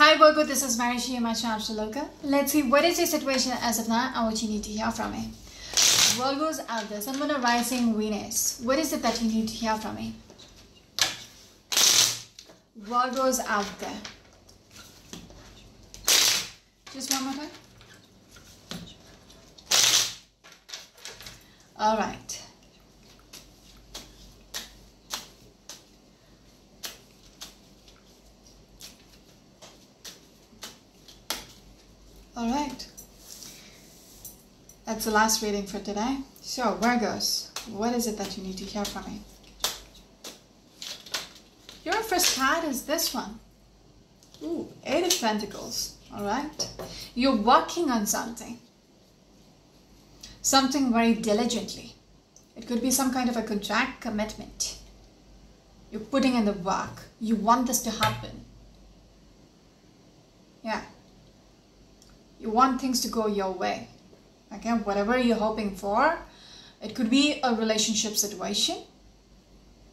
Hi Virgo, this is Marisha in my channel 3Loka. Let's see what is your situation as of now and what you need to hear from me. Virgos out there, someone rising Venus. What is it that you need to hear from me? Virgos out there. Just one more time. Alright. Alright. That's the last reading for today. So, Virgos, what is it that you need to hear from me? Your first card is this one. Ooh, 8 of Pentacles. Alright. You're working on something very diligently. It could be some kind of a contract commitment. You're putting in the work. You want this to happen. Yeah. You want things to go your way. Okay, whatever you're hoping for. It could be a relationship situation.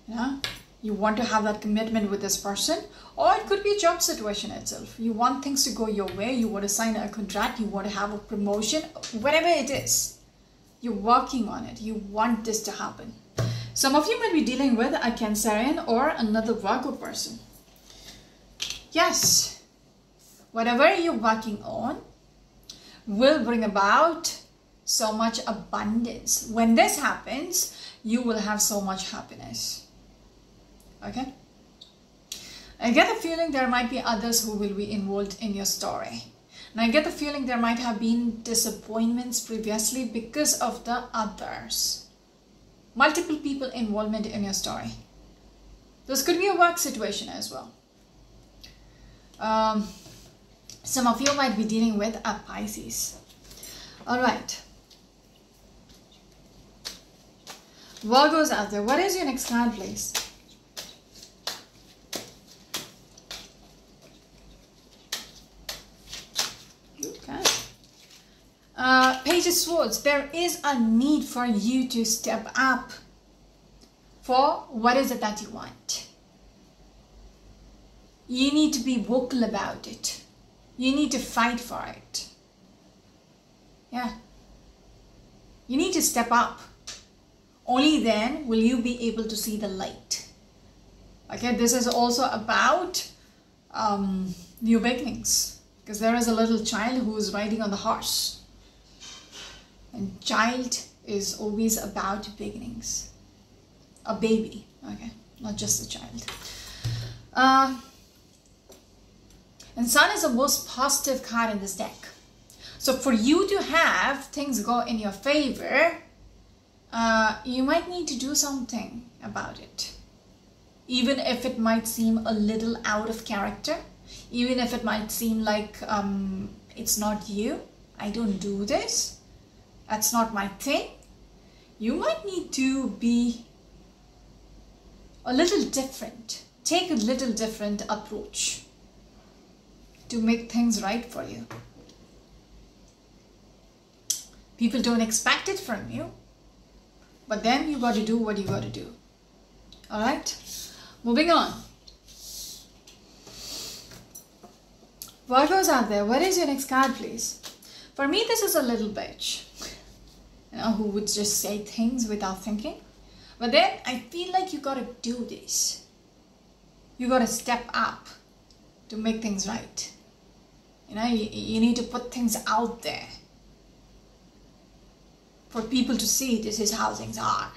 Yeah. You want to have that commitment with this person, or it could be a job situation itself. You want things to go your way. You want to sign a contract. You want to have a promotion, whatever it is. You're working on it. You want this to happen. Some of you might be dealing with a Cancerian or another Virgo person. Yes, whatever you're working on will bring about so much abundance. When this happens, you will have so much happiness. Okay, I get the feeling there might be others who will be involved in your story. And I get the feeling there might have been disappointments previously because of the others. Multiple people involvement in your story. This could be a work situation as well. Some of you might be dealing with a Pisces. All right. Virgos out there, what is your next card, please? Page of Swords, there is a need for you to step up for what is it that you want. You need to be vocal about it. You need to fight for it. Yeah. You need to step up. Only then will you be able to see the light. Okay, this is also about new beginnings, because there is a little child who is riding on the horse. And child is always about beginnings. A baby, okay, not just a child. And Sun is the most positive card in this deck. So for you to have things go in your favor, you might need to do something about it. Even if it might seem a little out of character, even if it might seem like it's not you, I don't do this. That's not my thing. You might need to be a little different. Take a little different approach to make things right for you. People don't expect it from you, but then you got to do what you got to do. All right, moving on. Virgos out there, what is your next card, please? For me, this is a little bitch. You know, who would just say things without thinking. But then I feel like you gotta do this. You gotta step up to make things right. You know, you need to put things out there for people to see this is how things are.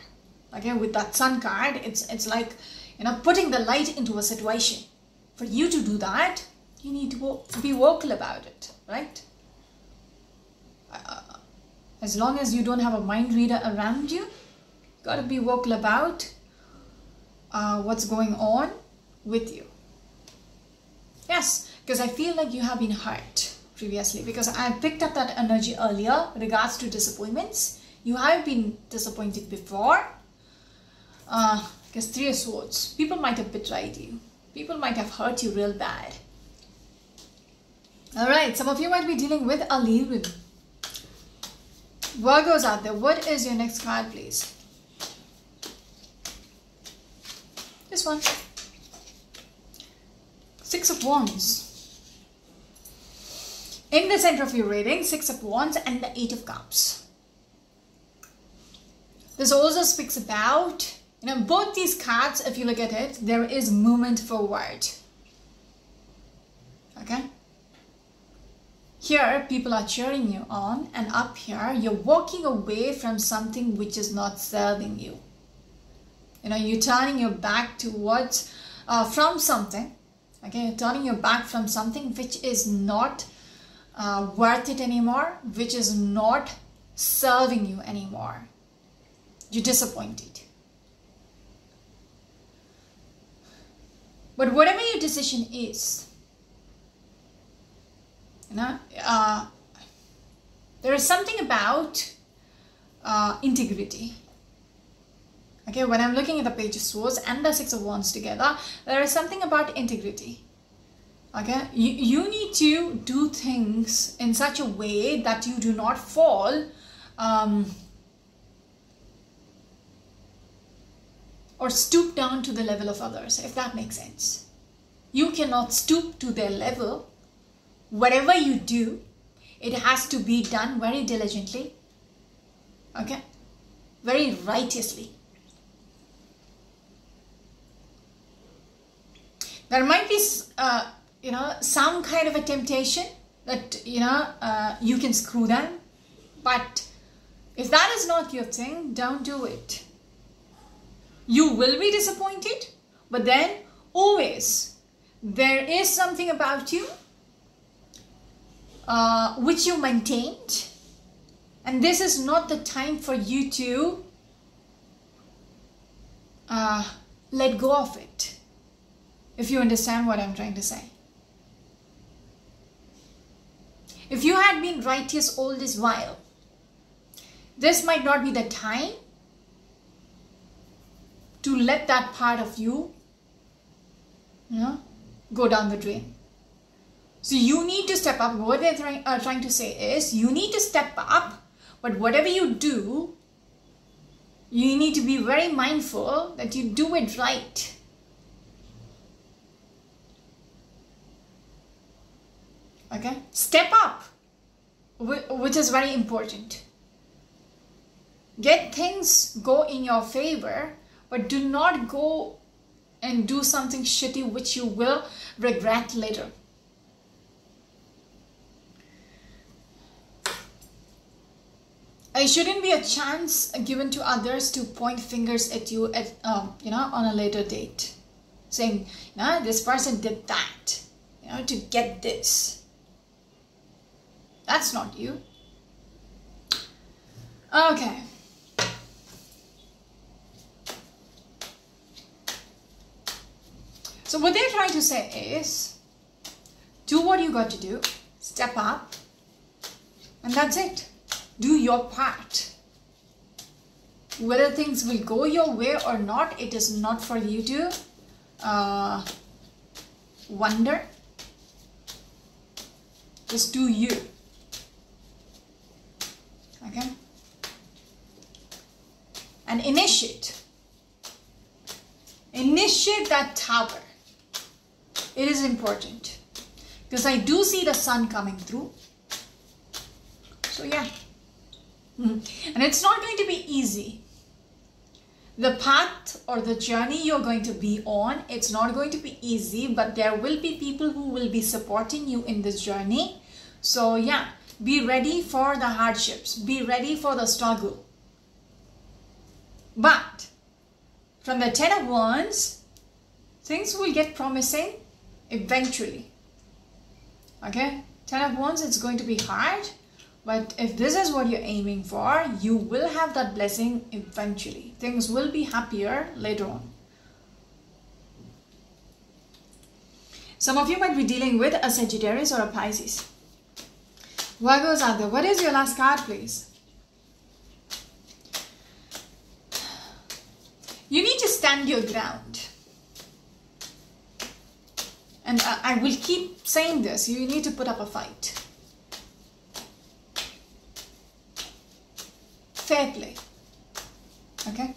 Okay, with that Sun card, it's like, you know, putting the light into a situation. For you to do that, you need to be vocal about it, right? As long as you don't have a mind reader around you, got to be vocal about what's going on with you. Yes, because I feel like you have been hurt previously, because I picked up that energy earlier with regards to disappointments. You have been disappointed before, because 3 of Swords. People might have betrayed you. People might have hurt you real bad. Alright, some of you might be dealing with a Leo. Virgos out there, what is your next card, please? This one. 6 of Wands. In the center of your reading, Six of Wands and the Eight of Cups. This also speaks about, both these cards, if you look at it, there is movement forward. Okay? Here, people are cheering you on, and up here, you're walking away from something which is not serving you. You're turning your back towards, from something. Okay, you're turning your back from something which is not worth it anymore, which is not serving you anymore. You're disappointed. But whatever your decision is, there is something about integrity. Okay, when I'm looking at the Page of Swords and the Six of Wands together, there is something about integrity. Okay, you need to do things in such a way that you do not fall or stoop down to the level of others, if that makes sense. You cannot stoop to their level. Whatever you do, it has to be done very diligently, okay, very righteously. There might be, some kind of a temptation that, you can screw them. But if that is not your thing, don't do it. You will be disappointed, but then always there is something about you which you maintained, and this is not the time for you to let go of it, if you understand what I'm trying to say. If you had been righteous all this while, this might not be the time to let that part of you, go down the drain. So you need to step up. What they're trying to say is, you need to step up, but whatever you do, you need to be very mindful that you do it right. Okay? Step up, which is very important. Get things go in your favor, but do not go and do something shitty which you will regret later. It shouldn't be a chance given to others to point fingers at you at on a later date, saying, this person did that, to get this. That's not you. Okay. So what they're trying to say is, do what you got to do, step up, and that's it. Do your part. Whether things will go your way or not, it is not for you to wonder. Just do you. Okay? And initiate. Initiate that tower. It is important. Because I do see the sun coming through. So yeah. And it's not going to be easy. The path or the journey you're going to be on, it's not going to be easy, but there will be people who will be supporting you in this journey. So yeah, be ready for the hardships. Be ready for the struggle. But from the Ten of Wands, things will get promising eventually. Okay? Ten of Wands, it's going to be hard. But if this is what you're aiming for, you will have that blessing eventually. Things will be happier later on. Some of you might be dealing with a Sagittarius or a Pisces. Virgos out there, what is your last card, please? You need to stand your ground. And I will keep saying this, you need to put up a fight. Fair play. Okay.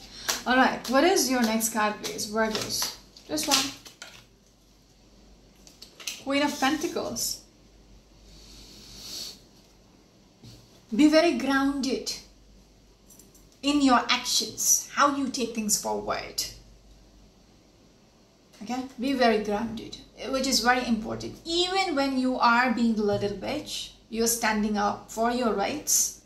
All right. What is your next card, please? Virgos. Just one. Queen of Pentacles. Be very grounded in your actions, how you take things forward. Okay, be very grounded, which is very important. Even when you are being a little bitch, you're standing up for your rights,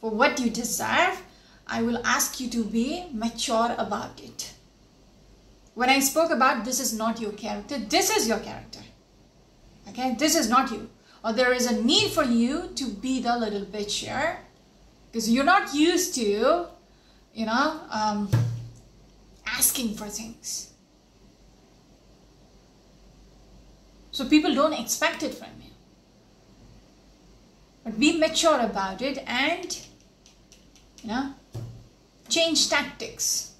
for what you deserve. I will ask you to be mature about it. When I spoke about this is not your character, this is your character. Okay, this is not you. Or there is a need for you to be the little bitch here, because you're not used to, you know, asking for things. So people don't expect it from you. But be mature about it and, you know, change tactics.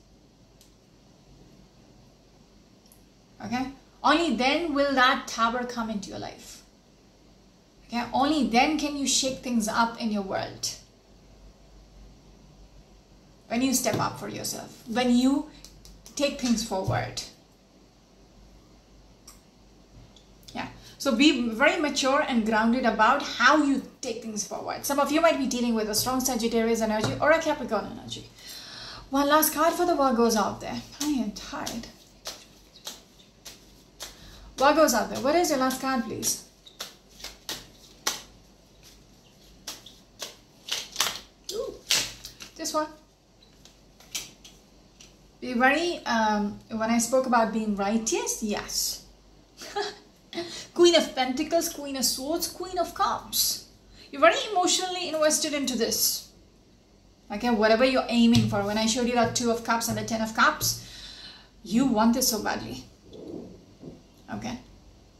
Okay? Only then will that tower come into your life. Okay? Only then can you shake things up in your world. When you step up for yourself, when you take things forward. Yeah, so be very mature and grounded about how you take things forward. Some of you might be dealing with a strong Sagittarius energy or a Capricorn energy. One last card for the Virgos out there. I am tired. Virgos out there, what is your last card, please? Ooh, this one. Be very, when I spoke about being righteous, yes. Queen of Pentacles, Queen of Swords, Queen of Cups. You're very emotionally invested into this. Okay, whatever you're aiming for. When I showed you that Two of Cups and the Ten of Cups, you want this so badly. Okay,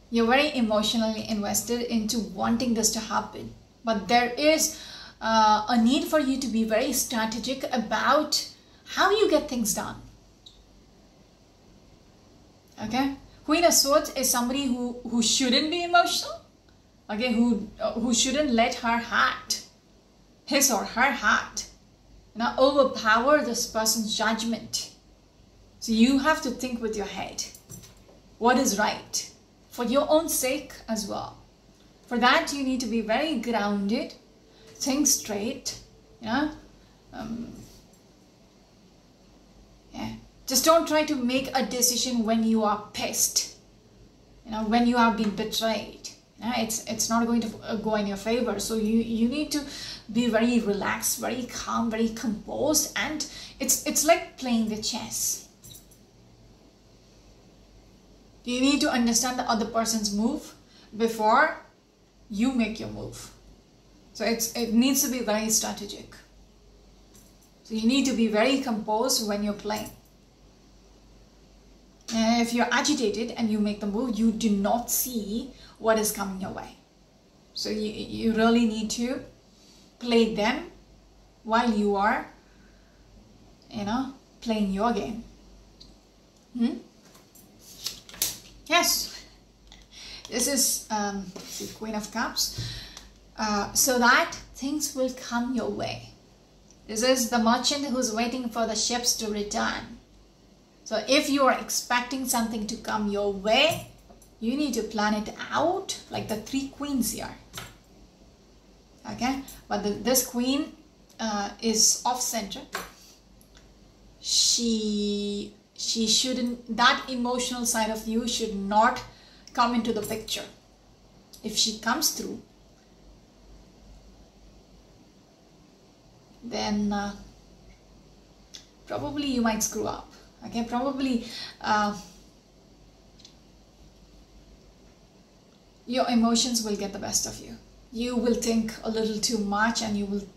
you're very emotionally invested into wanting this to happen. But there is a need for you to be very strategic about how you get things done. Okay, Queen of Swords is somebody who shouldn't be emotional. Okay, who shouldn't let her heart, his or her heart, now overpower this person's judgment. So you have to think with your head, what is right for your own sake as well. For that, you need to be very grounded, think straight. You know. Yeah. Just don't try to make a decision when you are pissed, you know, when you have been betrayed. You know, it's not going to go in your favor. So you need to be very relaxed, very calm, very composed, and it's like playing the chess. You need to understand the other person's move before you make your move. So it needs to be very strategic. You need to be very composed when you're playing. And if you're agitated and you make the move, you do not see what is coming your way. So you really need to play them while you are, you know, playing your game. Yes, this is the Queen of Cups. So that things will come your way. This is the merchant who's waiting for the ships to return. So if you are expecting something to come your way, you need to plan it out like the three queens here. Okay, but this queen is off-center. She shouldn't, that emotional side of you should not come into the picture. If she comes through, then probably you might screw up. Okay, probably your emotions will get the best of you. You will think a little too much and you will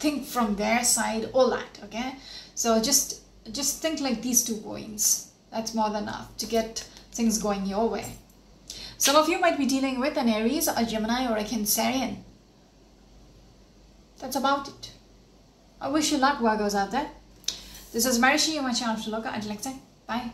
think from their side, all that. Okay, so just think like these two points. That's more than enough to get things going your way. Some of you might be dealing with an Aries, a Gemini, or a Cancerian. That's about it. I wish you luck, Virgos out there. This is Marisha, my channel 3Loka. Until next time, bye.